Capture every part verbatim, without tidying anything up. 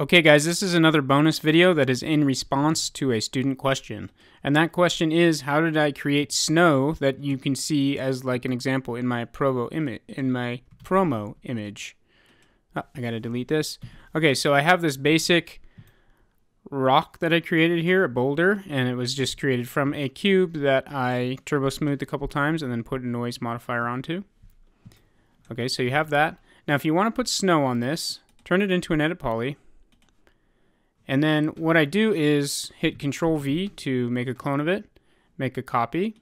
Okay guys, this is another bonus video that is in response to a student question. And that question is, how did I create snow that you can see as like an example in my promo image, in my promo image. Oh, I gotta delete this. Okay, so I have this basic rock that I created here, a boulder, and it was just created from a cube that I turbo smoothed a couple times and then put a noise modifier onto. Okay, so you have that. Now if you wanna put snow on this, turn it into an edit poly. And then what I do is hit Ctrl V to make a clone of it, make a copy,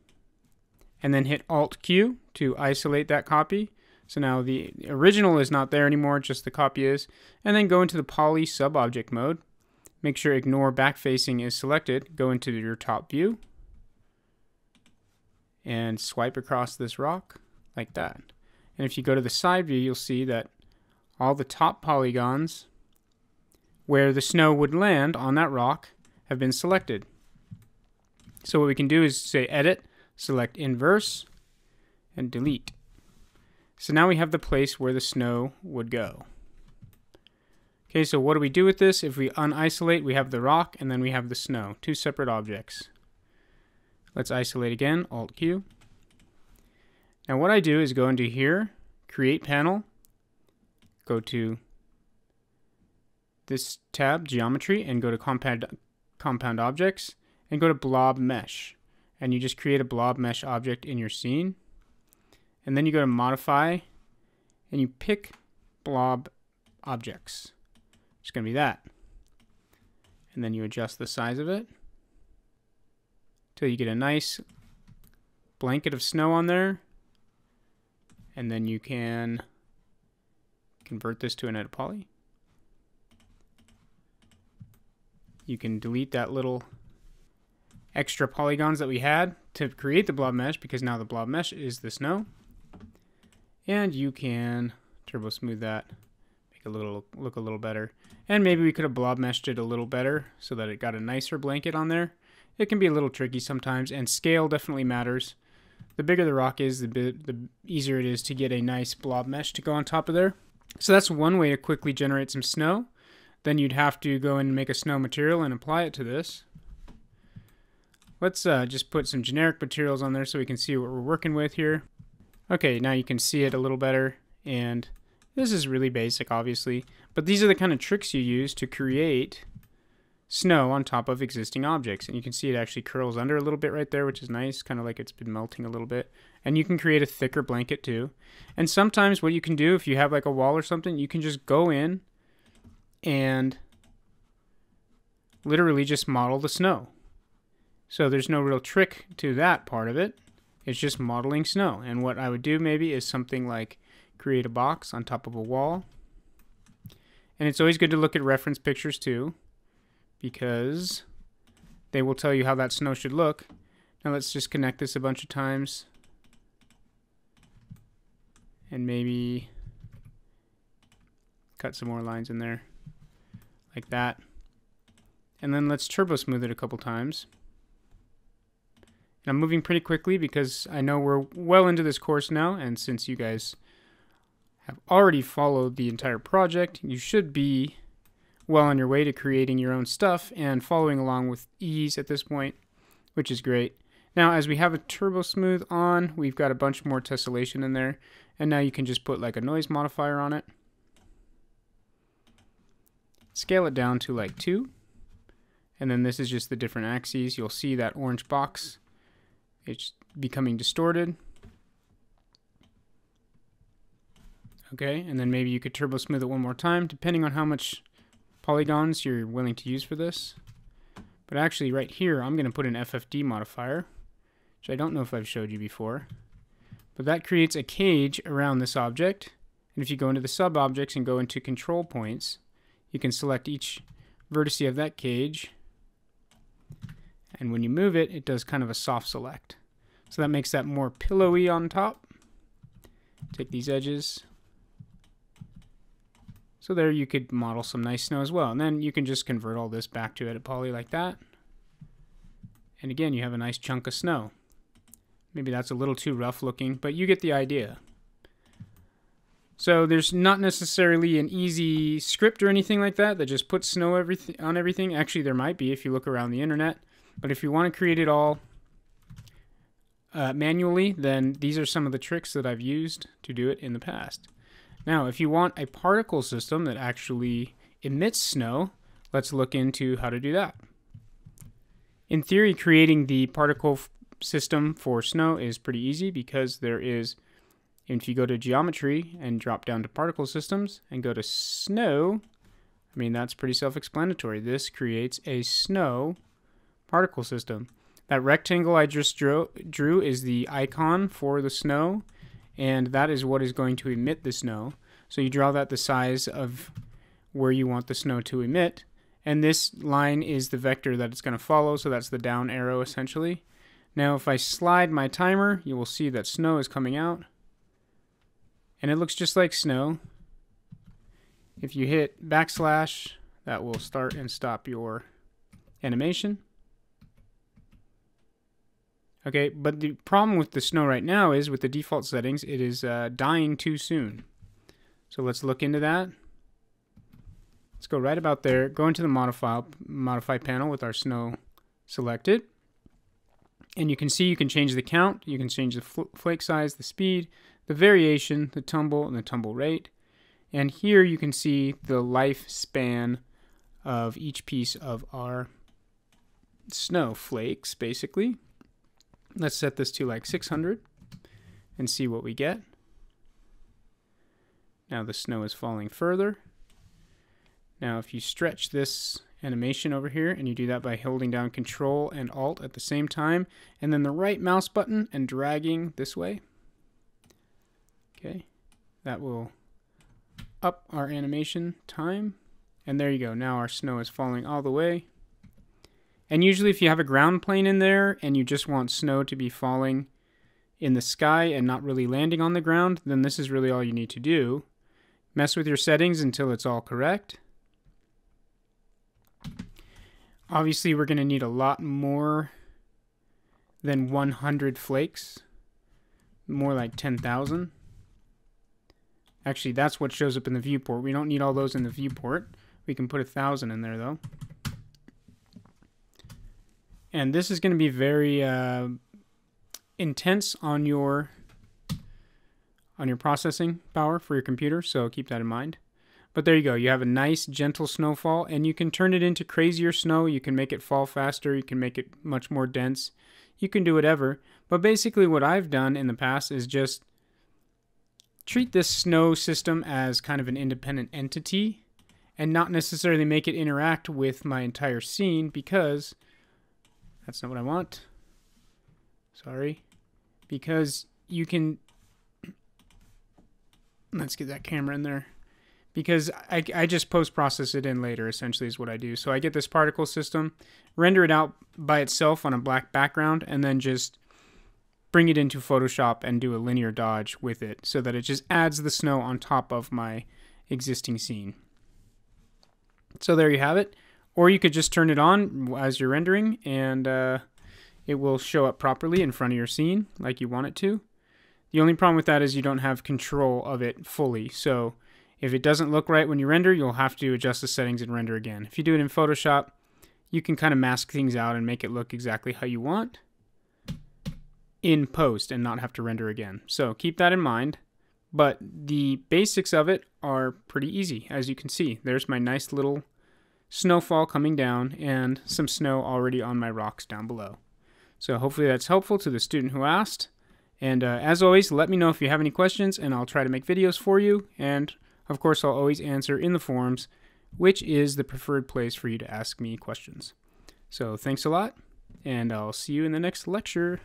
and then hit Alt Q to isolate that copy. So now the original is not there anymore, just the copy is. And then go into the poly sub-object mode. Make sure ignore backfacing is selected. Go into your top view and swipe across this rock like that. And if you go to the side view, you'll see that all the top polygons where the snow would land on that rock have been selected. So what we can do is say edit, select inverse, and delete. So now we have the place where the snow would go. Okay, so what do we do with this? If we unisolate, we have the rock and then we have the snow, two separate objects. Let's isolate again, Alt Q. Now what I do is go into here, create panel, go to this tab, geometry, and go to compound compound objects and go to blob mesh, and you just create a blob mesh object in your scene, and then you go to modify and you pick blob objects. It's gonna be that, and then you adjust the size of it till you get a nice blanket of snow on there, and then you can convert this to an edit poly. You can delete that little extra polygons that we had to create the blob mesh, because now the blob mesh is the snow. And you can turbo smooth that, make it a little, look a little better. And maybe we could have blob meshed it a little better so that it got a nicer blanket on there. It can be a little tricky sometimes, and scale definitely matters. The bigger the rock is, the, bit, the easier it is to get a nice blob mesh to go on top of there. So that's one way to quickly generate some snow. Then you'd have to go in and make a snow material and apply it to this. Let's uh, just put some generic materials on there so we can see what we're working with here. Okay, now you can see it a little better, and this is really basic obviously, but these are the kind of tricks you use to create snow on top of existing objects. And you can see it actually curls under a little bit right there, which is nice, kind of like it's been melting a little bit. And you can create a thicker blanket too. And sometimes what you can do if you have like a wall or something, you can just go in and literally just model the snow. So there's no real trick to that part of it. It's just modeling snow. And what I would do maybe is something like create a box on top of a wall. And it's always good to look at reference pictures too, because they will tell you how that snow should look. Now let's just connect this a bunch of times. And maybe cut some more lines in there. Like that. And then let's turbo smooth it a couple times. And I'm moving pretty quickly because I know we're well into this course now, and since you guys have already followed the entire project, you should be well on your way to creating your own stuff and following along with ease at this point, which is great. Now as we have a turbo smooth on, we've got a bunch more tessellation in there, and now you can just put like a noise modifier on it. Scale it down to like two, and then this is just the different axes. You'll see that orange box, it's becoming distorted. Okay, and then maybe you could turbo smooth it one more time depending on how much polygons you're willing to use for this. But actually right here I'm going to put an F F D modifier, which I don't know if I've showed you before, but that creates a cage around this object. And if you go into the sub objects and go into control points, you can select each vertice of that cage, and when you move it, it does kind of a soft select. So that makes that more pillowy on top. Take these edges. So there you could model some nice snow as well. And then you can just convert all this back to edit poly like that. And again, you have a nice chunk of snow. Maybe that's a little too rough looking, but you get the idea. So there's not necessarily an easy script or anything like that that just puts snow everything on everything. Actually, there might be if you look around the internet. But if you want to create it all uh, manually, then these are some of the tricks that I've used to do it in the past. Now, if you want a particle system that actually emits snow, let's look into how to do that. In theory, creating the particle system for snow is pretty easy because there is, if you go to geometry and drop down to particle systems and go to snow, I mean, that's pretty self-explanatory. This creates a snow particle system. That rectangle I just drew, drew is the icon for the snow, and that is what is going to emit the snow. So you draw that the size of where you want the snow to emit, and this line is the vector that it's going to follow, so that's the down arrow essentially. Now if I slide my timer, you will see that snow is coming out, and it looks just like snow. If you hit backslash, that will start and stop your animation. Okay, but the problem with the snow right now is, with the default settings, it is uh, dying too soon. So let's look into that. Let's go right about there, go into the modify, modify panel with our snow selected. And you can see you can change the count, you can change the flake size, the speed, the variation, the tumble, and the tumble rate. And here you can see the lifespan of each piece of our snow flakes, basically. Let's set this to like six hundred and see what we get. Now the snow is falling further. Now if you stretch this animation over here, and you do that by holding down Control and Alt at the same time, and then the right mouse button and dragging this way. Okay, that will up our animation time. And there you go, now our snow is falling all the way. And usually if you have a ground plane in there and you just want snow to be falling in the sky and not really landing on the ground, then this is really all you need to do. Mess with your settings until it's all correct. Obviously, we're going to need a lot more than one hundred flakes, more like ten thousand. Actually, that's what shows up in the viewport. We don't need all those in the viewport. We can put one thousand in there, though. And this is going to be very uh, intense on your, on your processing power for your computer, so keep that in mind. But there you go, you have a nice gentle snowfall, and you can turn it into crazier snow, you can make it fall faster, you can make it much more dense, you can do whatever. But basically what I've done in the past is just treat this snow system as kind of an independent entity and not necessarily make it interact with my entire scene, because that's not what I want. Sorry. Because you can... Let's get that camera in there. Because I, I just post-process it in later, essentially, is what I do. So I get this particle system, render it out by itself on a black background, and then just bring it into Photoshop and do a linear dodge with it so that it just adds the snow on top of my existing scene. So there you have it. Or you could just turn it on as you're rendering, and uh, it will show up properly in front of your scene like you want it to. The only problem with that is you don't have control of it fully. So if it doesn't look right when you render, you'll have to adjust the settings and render again. If you do it in Photoshop, you can kind of mask things out and make it look exactly how you want in post and not have to render again. So keep that in mind. But the basics of it are pretty easy. As you can see, there's my nice little snowfall coming down and some snow already on my rocks down below. So hopefully that's helpful to the student who asked. And uh, as always, let me know if you have any questions, and I'll try to make videos for you. And of course, I'll always answer in the forums, which is the preferred place for you to ask me questions. So thanks a lot, and I'll see you in the next lecture.